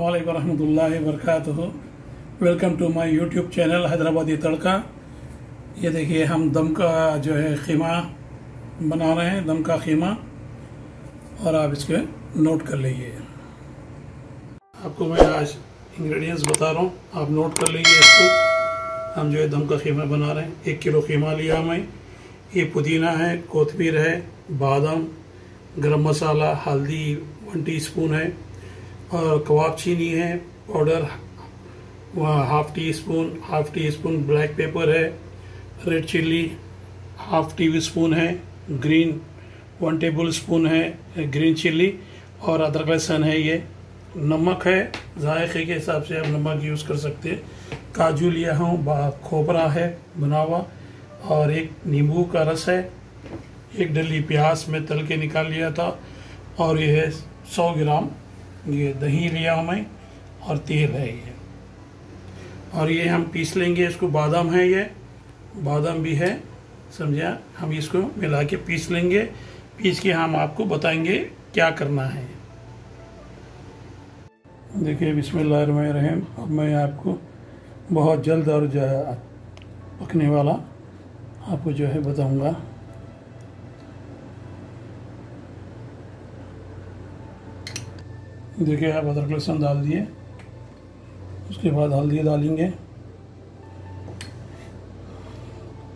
अस्सलामुअलैकुम रहमतुल्लाहि वबरकातुहू। Welcome to my YouTube channel Hyderabadi Tadka. ये देखिए हम दम का जो है खीमा बना रहे हैं, दम का खीमा, और आप इसके नोट कर लीजिए। आपको मैं आज इंग्रेडिएंट्स बता रहा हूँ, आप नोट कर लीजिए इसको। हम जो है दम का खीमा बना रहे हैं। 1 किलो खीमा लिया मैं। ये पुदीना है, कोतमीर है, बादाम, गर्म मसाला, हल्दी 1 टीस्पून है, और कबाब चीनी है पाउडर वहाँ half teaspoon, black pepper है, रेड चिल्ली ½ टीस्पून है, ग्रीन 1 टेबल स्पून है ग्रीन चिल्ली, और अदरक लहसुन है। ये नमक है, ज़ायफ़े के हिसाब से आप नमक यूज़ कर सकते हैं। काजू लिया हूँ, खोपरा है बनावा, और एक नींबू का रस है। 1 डली प्याज में तल के निकाल लिया था, और ये है 100 ग्राम ये दही लिया हूँ मैं, और तेल है ये, और ये हम पीस लेंगे इसको। बादाम है, ये बादाम भी है, समझा। हम इसको मिला के पीस लेंगे। पीस के हम आपको बताएंगे क्या करना है। देखिए बिस्मिल्लाह अर्रहमान रहीम। अब मैं आपको बहुत जल्द और पकने वाला आपको जो है बताऊंगा। देखिए आप अदरक लहसुन डाल दिए, उसके बाद हल्दी डालेंगे,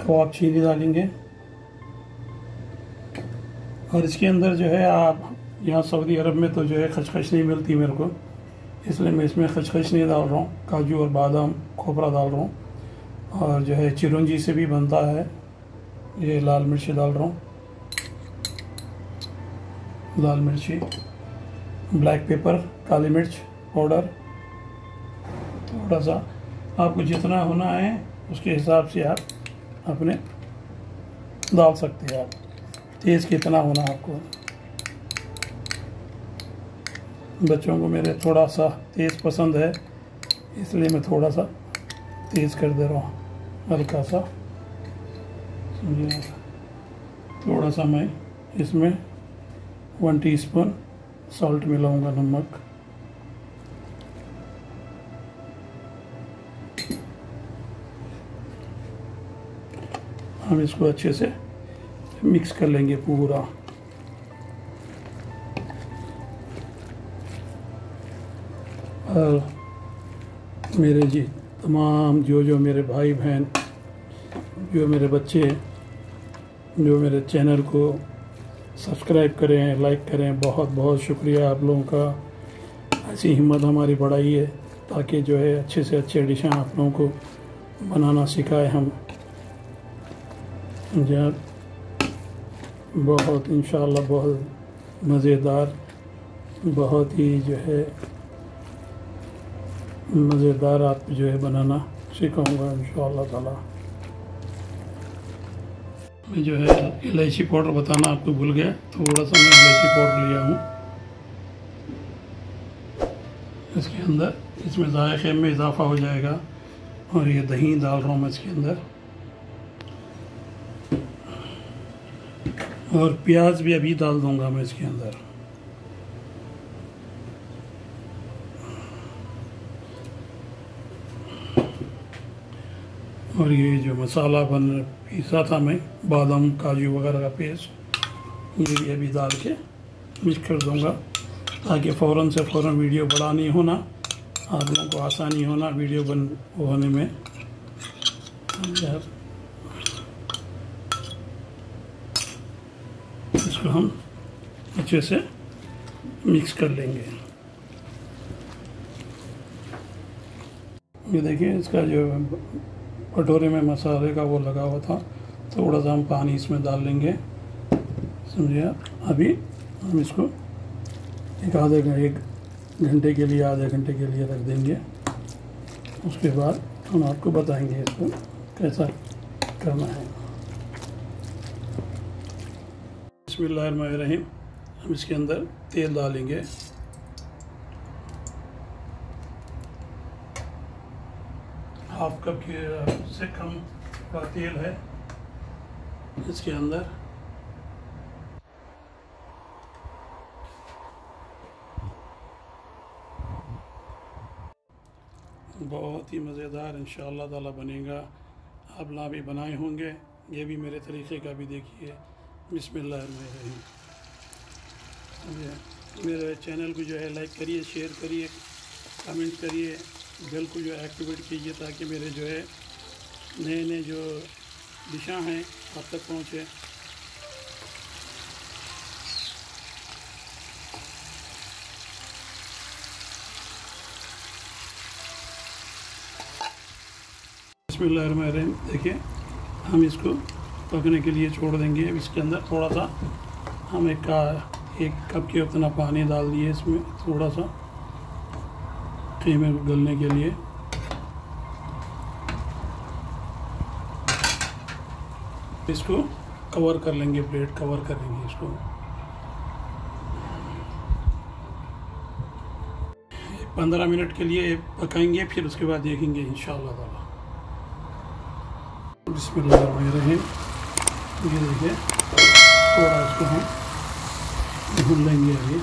कबाब चीनी डालेंगे, और इसके अंदर जो है आप यहाँ सऊदी अरब में तो जो है खचखश नहीं मिलती मेरे को, इसलिए मैं इसमें खचखश नहीं डाल रहा हूँ। काजू और बादाम खोपरा डाल रहा हूँ, और जो है चिरौंजी से भी बनता है, ये लाल मिर्ची डाल रहा हूँ, लाल मिर्ची, ब्लैक पेपर, काली मिर्च पाउडर थोड़ा सा। आपको जितना होना है उसके हिसाब से आप अपने डाल सकते हैं। आप तेज़ कितना होना आपको, बच्चों को मेरे थोड़ा सा तेज़ पसंद है, इसलिए मैं थोड़ा सा तेज़ कर दे रहा हूँ, हल्का सा, समझिए। थोड़ा सा मैं इसमें 1 टीस्पून सॉल्ट मिलाऊंगा, नमक, हम इसको अच्छे से मिक्स कर लेंगे पूरा। और मेरे जी तमाम जो मेरे भाई बहन, जो मेरे बच्चे, जो मेरे चैनल को सब्सक्राइब करें, लाइक करें, बहुत बहुत शुक्रिया आप लोगों का। ऐसी हिम्मत हमारी बढ़ाइए ताकि जो है अच्छे से अच्छे डिशें आप लोगों को बनाना सिखाएं हम जब। बहुत इंशाअल्लाह बहुत मज़ेदार, बहुत ही जो है मज़ेदार आप जो है बनाना सिखाऊंगा इंशाअल्लाह ताला। मैं जो है इलायची पाउडर बताना आपको भूल गया, थोड़ा सा मैं इलायची पाउडर लिया हूँ इसके अंदर, इसमें ज़ायक़े में इजाफ़ा हो जाएगा। और ये दही डाल रहा हूँ मैं इसके अंदर, और प्याज भी अभी डाल दूँगा मैं इसके अंदर। और ये जो मसाला पीसा था मैं, बादाम काजू वग़ैरह का पेस्ट, ये भी अभी डाल के मिक्स कर दूँगा ताकि फ़ौरन से फ़ौरन वीडियो बनानी हो ना, आप लोगों को आसानी हो ना वीडियो होने में। इसको हम अच्छे से मिक्स कर लेंगे। ये देखिए इसका जो कटोरे में मसाले का वो लगा हुआ था, थोड़ा सा हम पानी इसमें डाल लेंगे, समझे। अभी हम इसको एक घंटे के लिए, आधे घंटे के लिए रख देंगे। उसके बाद हम आपको बताएंगे इसको कैसा करना है। बिस्मिल्लाह अर्रहमान अर्रहीम। हम इसके अंदर तेल डालेंगे, ½ कप से कम का तेल है इसके अंदर। बहुत ही मज़ेदार इंशाअल्लाह ताला बनेगा। आप ना भी बनाए होंगे, ये भी मेरे तरीक़े का भी देखिए। बिस्मिल्लाह। मेरे चैनल को जो है लाइक करिए, शेयर करिए, कमेंट करिए, बेल को जो है एक्टिवेट कीजिए ताकि मेरे जो है नए नए जो दिशा हैं आप तक पहुँचे। बिस्मिल्लाह अर्रहमान अर्रहीम। देखिए हम इसको पकने के लिए छोड़ देंगे। अब इसके अंदर थोड़ा सा हम एक कप के उतना पानी डाल दिए इसमें, थोड़ा सा खीमे को गलने के लिए। इसको कवर कर लेंगे, प्लेट कवर कर लेंगे इसको। पंद्रह मिनट के लिए पकाएंगे, फिर उसके बाद देखेंगे इंशाअल्लाह ताला। बिस्मिल्लाह अर्रहमान। ये देखिए थोड़ा इसको हम भून लेंगे आगे।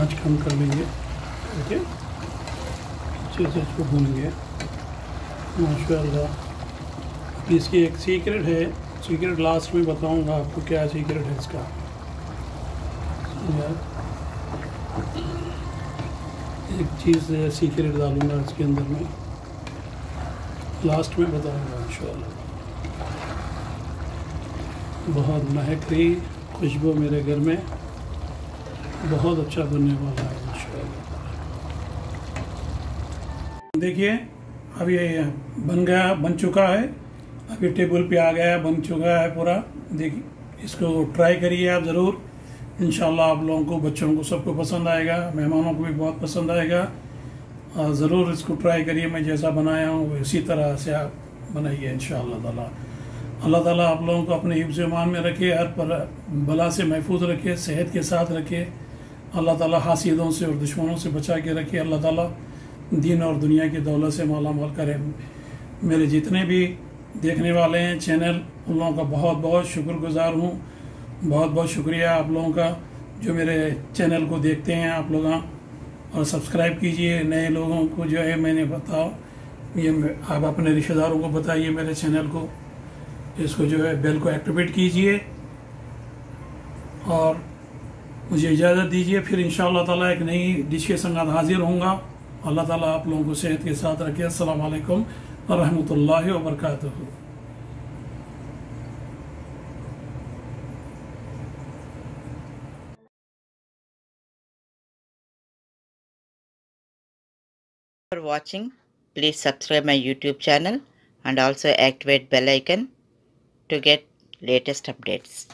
आँच कम कर लेंगे, देखिए अच्छे से इसको भूनेंगे। माशा अल्लाह। इसकी एक सीक्रेट है, सीक्रेट लास्ट में बताऊंगा आपको क्या सीक्रेट है इसका। एक चीज़ सीक्रेट डालूंगा इसके अंदर में, लास्ट में बताऊंगा इंशाल्लाह। बहुत महक रही खुशबू मेरे घर में, बहुत अच्छा बनने वाला है इंशाल्लाह। देखिए अब ये बन गया, बन चुका है। अभी टेबल पे आ गया, बन चुका है पूरा। देखिए इसको ट्राई करिए आप ज़रूर, इंशाल्लाह आप लोगों को, बच्चों को, सबको पसंद आएगा। मेहमानों को भी बहुत पसंद आएगा। ज़रूर इसको ट्राई करिए। मैं जैसा बनाया हूँ इसी तरह से आप बनाइए इंशाअल्लाह ताला। अल्लाह ताला आप लोगों को अपने हिफ्ज़ ईमान में रखे, हर पर बला से महफूज़ रखे, सेहत के साथ रखे। अल्लाह ताला हासिदों से और दुश्मनों से बचा के रखे। अल्लाह ताला दीन और दुनिया की दौलत से मालामाल करे। मेरे जितने भी देखने वाले हैं चैनल, उन लोगों का बहुत बहुत शुक्रगुज़ार हूँ। बहुत बहुत शुक्रिया आप लोगों का जो मेरे चैनल को देखते हैं आप लोग। और सब्सक्राइब कीजिए। नए लोगों को जो है मैंने बताओ, ये आप अपने रिश्तेदारों को बताइए मेरे चैनल को, इसको जो है बेल को एक्टिवेट कीजिए। और मुझे इजाज़त दीजिए, फिर इंशाअल्लाह ताला एक नई डिश के संग हाजिर होऊंगा। अल्लाह ताला आप लोगों को सेहत के साथ रखे। अस्सलाम वालेकुम रहमतुल्लाहि व बरकातहू। For watching, please subscribe my YouTube channel and also activate bell icon to get latest updates.